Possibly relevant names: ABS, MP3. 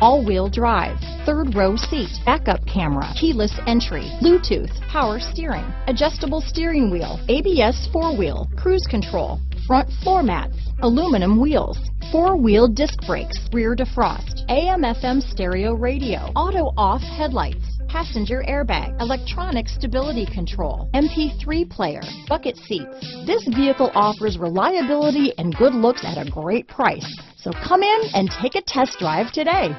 all-wheel drive, third row seat, backup camera, keyless entry, Bluetooth, power steering, adjustable steering wheel, ABS four-wheel, cruise control, front floor mats, aluminum wheels, four-wheel disc brakes, rear defrost, AM/FM stereo radio, auto-off headlights, passenger airbag, electronic stability control, MP3 player, bucket seats. This vehicle offers reliability and good looks at a great price. So come in and take a test drive today.